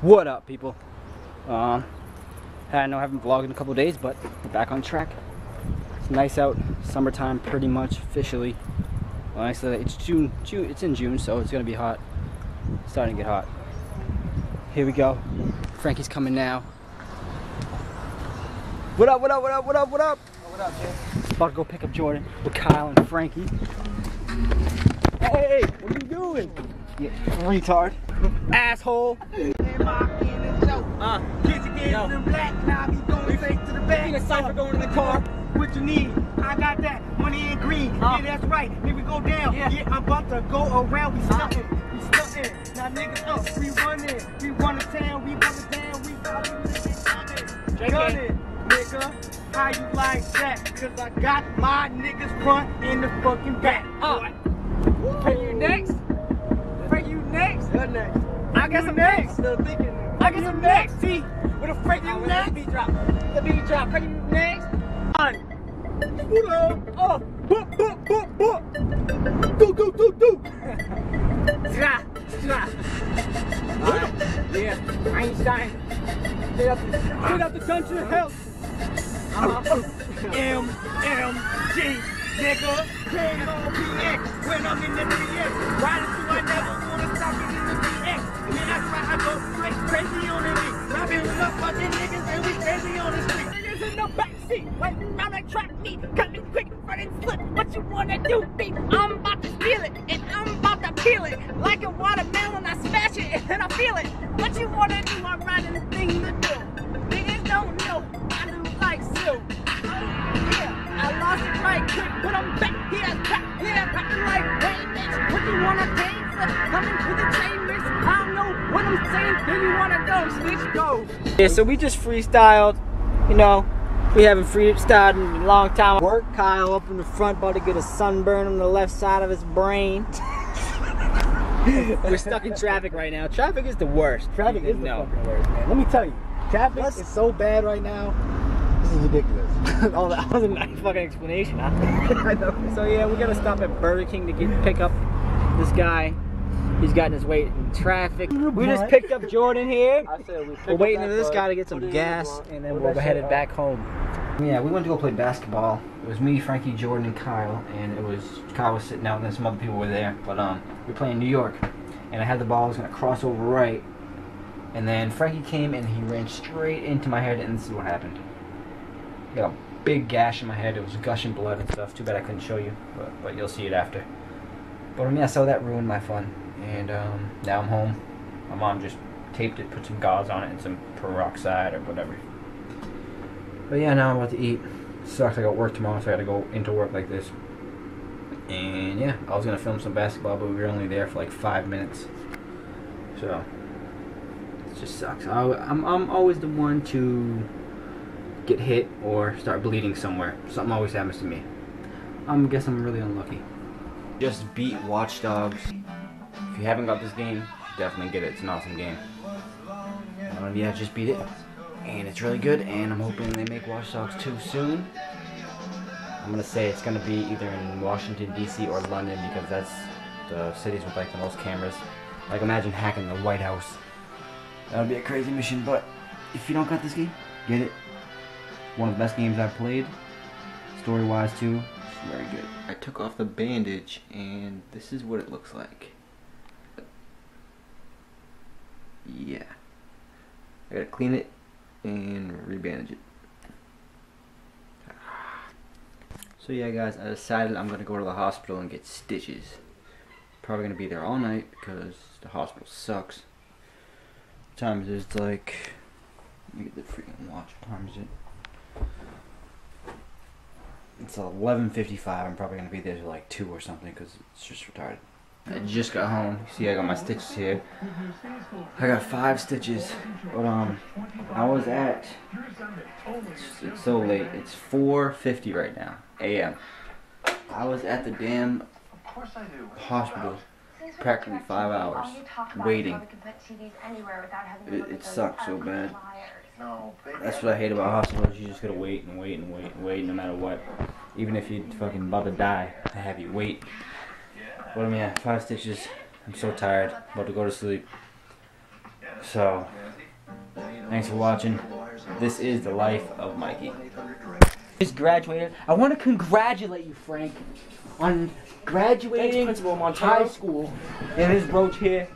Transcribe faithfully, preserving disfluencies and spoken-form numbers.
What up, people? Um, I know I haven't vlogged in a couple days, but we're back on track. It's nice out, summertime, pretty much officially. Well, I said it's June. June. It's in June, so it's gonna be hot. It's starting to get hot. Here we go. Frankie's coming now. What up? What up? What up? What up? What up? Oh, what up, dude? About to go pick up Jordan with Kyle and Frankie. Hey, what are you doing? Yeah, retard. Asshole. Uh, kids again in black, now I be going straight to the back. You got for going in the car. What you need? I got that. Money in green. Uh, yeah, that's right. Here we go down. Yeah, yeah, I'm about to go around. We stuntin'. Uh, we stuntin'. Now niggas up. We running. We run the town. We run the town. We run the town. Gun it, nigga. How you like that? Cause I got my niggas front in the fucking back. Uh, Pay you next? Pay you next? What next? I got some next. Still thinking. I got some next. See? With a freaking oh, next. The beat drop. The beat drop. Pay you next. On. Oh. Boop, boop, boop, boop. Do, do, do, do. Tra, tra. Alright. Yeah. Einstein. Get out the, get out the country of health. Uh-huh. M M G. Nigga, came on B X, when I'm in the B X, riding through, I never wanna stop it in the B X, yeah, that's why I go straight crazy on the beat, I've been with up fucking niggas and we crazy on the street, niggas in the backseat, waiting around like trap me, cut me quick, run and slip, what you wanna do, beat, I'm about to steal it, and I'm about to peel it, like a watermelon, I smash it, and then I feel it, what you wanna do, I'm riding the thing to do, niggas don't know, I do like so. I lost it right quick, but I'm back here, back here, back like, hey bitch, what you wanna dance? Coming to the chambers, I don't know what I'm saying, then you wanna go, switch, go. Yeah, so we just freestyled, you know, we haven't freestyled in a long time. Work Kyle up in the front, about to get a sunburn on the left side of his brain. We're stuck in traffic right now. Traffic is the worst. Traffic is the fucking worst, man. Let me tell you, traffic Let's... is so bad right now. This is ridiculous. Oh, that was a nice fucking explanation, huh? I know. So yeah, we gotta stop at Burger King to get pick up this guy. He's gotten his weight in traffic. We just picked up Jordan here. I said we we're waiting for this guy to get some gas, and then we're headed back home. Yeah, we went to go play basketball. It was me, Frankie, Jordan, and Kyle, and it was Kyle was sitting out, and then some other people were there. But um, we were playing New York, and I had the ball. I was gonna cross over right, and then Frankie came and he ran straight into my head, and this is what happened. Got a big gash in my head. It was gushing blood and stuff. Too bad I couldn't show you, but, but you'll see it after. But I mean, I saw that ruined my fun, and um, now I'm home. My mom just taped it, put some gauze on it, and some peroxide or whatever. But yeah, now I'm about to eat. Sucks. I got work tomorrow, so I got to go into work like this. And yeah, I was gonna film some basketball, but we were only there for like five minutes. So it just sucks. I, I'm I'm always the one to get hit or start bleeding somewhere. Something always happens to me. I um, guess I'm really unlucky. Just beat Watch Dogs. If you haven't got this game, definitely get it. It's an awesome game. Um, yeah, just beat it. And it's really good, and I'm hoping they make Watch Dogs two soon. I'm gonna say it's gonna be either in Washington D C or London, because that's the cities with like the most cameras. Like imagine hacking the White House. That would be a crazy mission, but if you don't got this game, get it. One of the best games I've played, story-wise too, it's very good. I took off the bandage, and this is what it looks like. Yeah. I gotta clean it and re-bandage it. So yeah guys, I decided I'm gonna go to the hospital and get stitches. Probably gonna be there all night because the hospital sucks. What time is it? It's like, let me get the freaking watch. What time is it? It's eleven fifty-five. I'm probably going to be there till like two or something because it's just retarded. I just got home. See, I got my stitches here. I got five stitches. But, um, I was at... It's, it's so late. It's four fifty right now. A M I was at the damn hospital practically five hours waiting. It, it sucked so bad. That's what I hate about hospitals, you just gotta wait and wait and wait and wait no matter what. Even if you fucking about to die, I have you wait. But I mean, yeah, five stitches, I'm so tired, about to go to sleep. So, Thanks for watching. This is the life of Mikey. Just graduated. I want to congratulate you, Frank, on graduating Thanks, Principal Montero. High school. And this brooch here.